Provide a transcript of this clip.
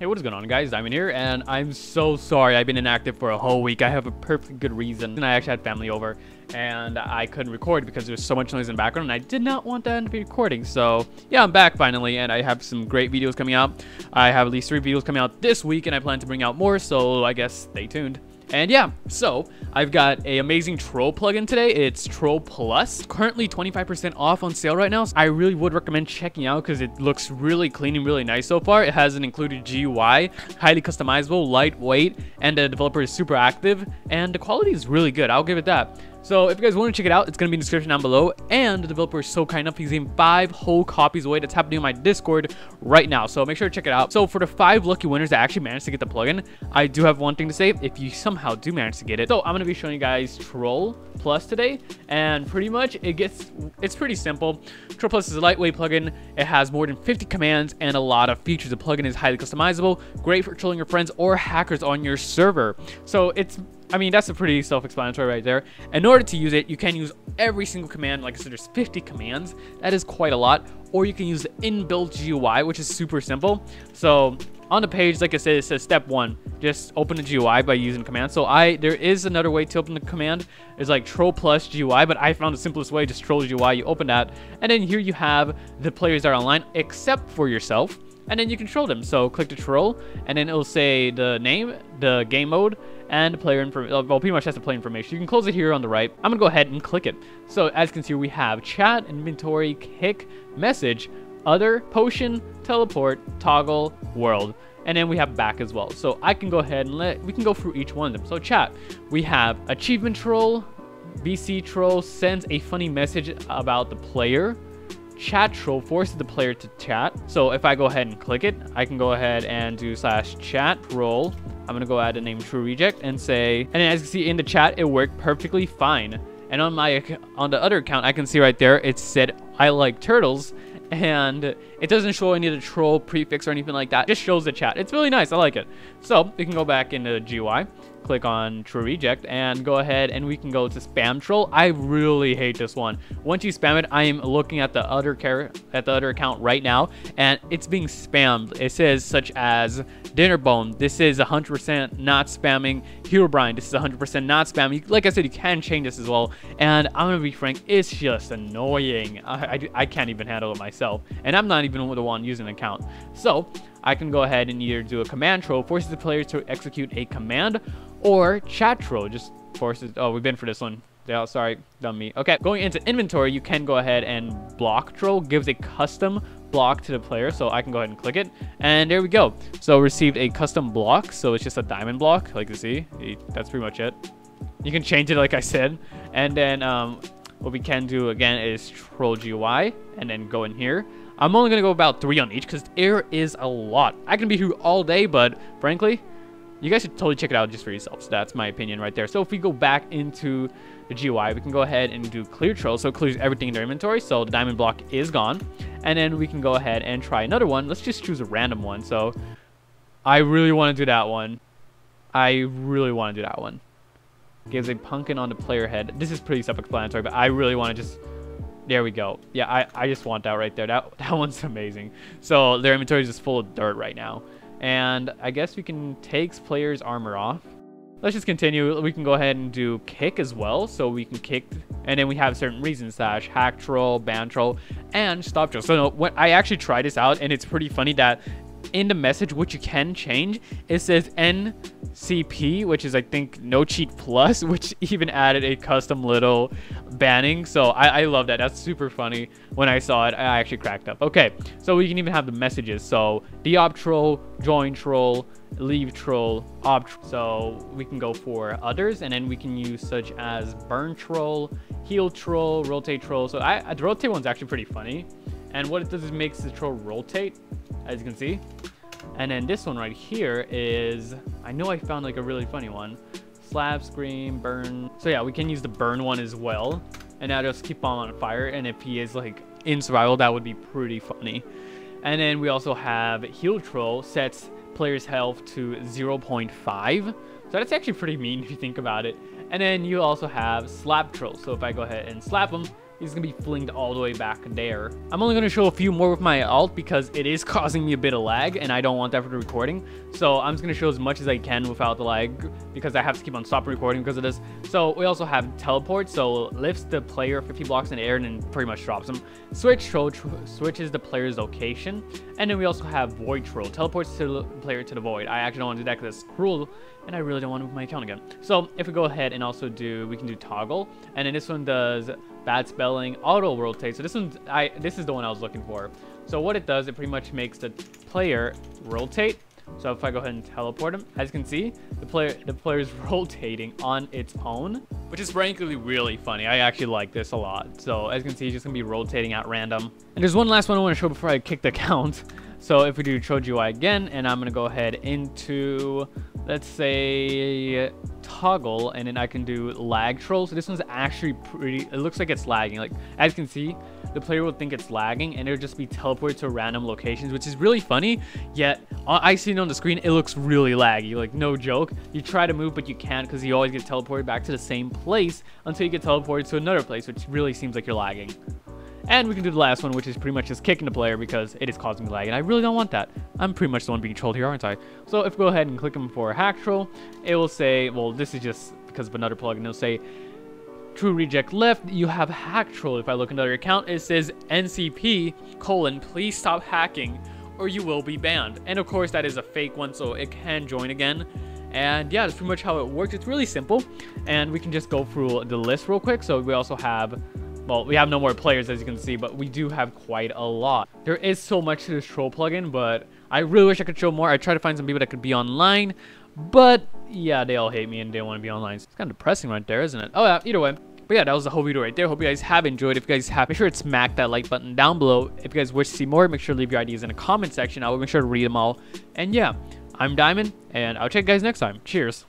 Hey, what is going on, guys? I'm in here, and I'm so sorry I've been inactive for a whole week. I have a perfectly good reason. And I actually had family over, and I couldn't record because there was so much noise in the background, and I did not want that to be recording. So, yeah, I'm back finally, and I have some great videos coming out. I have at least 3 videos coming out this week, and I plan to bring out more, so I guess stay tuned. And yeah, so I've got an amazing troll plugin today. It's Troll Plus, currently 25% off on sale right now. So I really would recommend checking out because it looks really clean and really nice so far. It has an included GUI, highly customizable, lightweight, and the developer is super active. And the quality is really good, I'll give it that. So if you guys want to check it out, it's going to be in the description down below. And the developer is so kind enough, he's giving 5 whole copies away. That's happening on my Discord right now. So make sure to check it out. So for the 5 lucky winners that actually managed to get the plugin, I do have one thing to say. If you somehow do manage to get it. So I'm going to be showing you guys Troll Plus today. And pretty much it's pretty simple. Troll Plus is a lightweight plugin. It has more than 50 commands and a lot of features. The plugin is highly customizable, great for trolling your friends or hackers on your server. So that's a pretty self-explanatory right there. In order to use it, you can use every single command. Like I said, there's 50 commands. That is quite a lot. Or you can use the inbuilt GUI, which is super simple. So on the page, like I said, it says step 1. Just open the GUI by using command. So there is another way to open the command. It's like Troll Plus GUI, but I found the simplest way, just Troll GUI. You open that. And then here you have the players that are online, except for yourself. And then you control them. So click the troll, and then it'll say the name, the game mode, and player information. Well, pretty much has the player information. You can close it here on the right. I'm gonna go ahead and click it. So as you can see, we have chat, inventory, kick, message, other, potion, teleport, toggle, world, and then we have back as well. So I can go ahead and we can go through each one of them. So chat, we have achievement troll, BC troll sends a funny message about the player. Chat troll forces the player to chat. So if I go ahead and click it, I can go ahead and do /chat troll. I'm gonna go add a name true reject and say, and as you see in the chat, it worked perfectly fine. And on the other account, I can see right there, it said, I like turtles. And it doesn't show any of the troll prefix or anything like that. It just shows the chat. It's really nice. I like it. So we can go back into GUI, click on true reject, and go ahead and we can go to spam troll. I really hate this one. Once you spam it, I am looking at the other account right now, and it's being spammed. It says such as Dinnerbone. This is 100% not spamming. Herobrine. This is 100% not spamming. Like I said, you can change this as well. And I'm gonna be frank, it's just annoying. I can't even handle it myself. And I'm not even the one using an account. So I can go ahead and either do a command troll, forces the players to execute a command, or chat troll, just forces, oh, we've been for this one. Yeah, sorry, dumb me. Okay, going into inventory, you can go ahead and block troll, gives a custom block to the player. So I can go ahead and click it, and there we go. So received a custom block. So it's just a diamond block, like you see, that's pretty much it. You can change it, like I said. And then, what we can do again is troll GUI and then go in here. I'm only going to go about 3 on each because there is a lot. I can be here all day, but frankly, you guys should totally check it out just for yourselves. That's my opinion right there. So if we go back into the GUI, we can go ahead and do clear troll. So it clears everything in their inventory. So the diamond block is gone. And then we can go ahead and try another one. Let's just choose a random one. So I really want to do that one. Gives a pumpkin on the player head. This is pretty self-explanatory, but I really want to just, there we go. Yeah, I just want that right there. That one's amazing. So their inventory is just full of dirt right now. And I guess we can take player's armor off. Let's just continue. We can go ahead and do kick as well. So we can kick, and then we have certain reasons, /hack troll, ban troll, and stop troll. So no, when I actually tried this out, and it's pretty funny that in the message, which you can change, it says NCP, which is I think No Cheat Plus, which even added a custom little banning. So I love that. That's super funny. When I saw it, I actually cracked up. Okay, so we can even have the messages. So deop troll, join troll, leave troll, so we can go for others, and then we can use such as burn troll, heal troll, rotate troll. So the rotate one's actually pretty funny. And what it does is makes the troll rotate, as you can see. And then this one right here is, I know I found like a really funny one. Slap, scream, burn. So yeah, we can use the burn one as well. And now just keep on fire. And if he is like in survival, that would be pretty funny. And then we also have heal troll, sets player's health to 0.5. So that's actually pretty mean if you think about it. And then you also have slap troll. So if I go ahead and slap him, He's gonna be flinged all the way back there. I'm only gonna show a few more with my alt because it is causing me a bit of lag and I don't want that for the recording. So I'm just gonna show as much as I can without the lag because I have to keep on stopping recording because of this. So we also have teleport, so lifts the player 50 blocks in the air and then pretty much drops him. Switch troll switches the player's location. And then we also have void troll, teleports the player to the void. I actually don't want to do that because it's cruel and I really don't want to move my account again. So if we go ahead and also do, we can do toggle, and then this one does bad spelling, auto rotate. So this is the one I was looking for. So what it does, it pretty much makes the player rotate. So if I go ahead and teleport him, as you can see, the player is rotating on its own, which is frankly really funny. I actually like this a lot. So as you can see, he's just gonna be rotating at random. And there's one last one I want to show before I kick the count. So if we do Troll GUI again, and I'm gonna go ahead into, let's say, toggle, and then I can do lag troll. So this one's actually pretty, it looks like it's lagging. Like, as you can see, the player will think it's lagging and it'll just be teleported to random locations, which is really funny. Yet I see it on the screen, it looks really laggy, like no joke. You try to move but you can't because you always get teleported back to the same place until you get teleported to another place, which really seems like you're lagging. And we can do the last one, which is pretty much just kicking the player because it is causing me lag, and I really don't want that. I'm pretty much the one being trolled here, aren't I? So if we go ahead and click him for hack troll, it will say, well, this is just because of another plugin, it'll say true reject left, you have hack troll. If I look into your account, it says NCP: please stop hacking or you will be banned. And of course that is a fake one, so it can join again. And yeah, that's pretty much how it works. It's really simple, and we can just go through the list real quick. So we also have, well, we have no more players, as you can see, but we do have quite a lot. There is so much to this troll plugin, but I really wish I could show more. I tried to find some people that could be online, but yeah, they all hate me and they want to be online. It's kind of depressing right there, isn't it? Oh yeah, either way. But yeah, that was the whole video right there. Hope you guys have enjoyed. If you guys have, make sure to smack that like button down below. If you guys wish to see more, make sure to leave your ideas in the comment section. I will make sure to read them all. And yeah, I'm Diamond, and I'll check you guys next time. Cheers.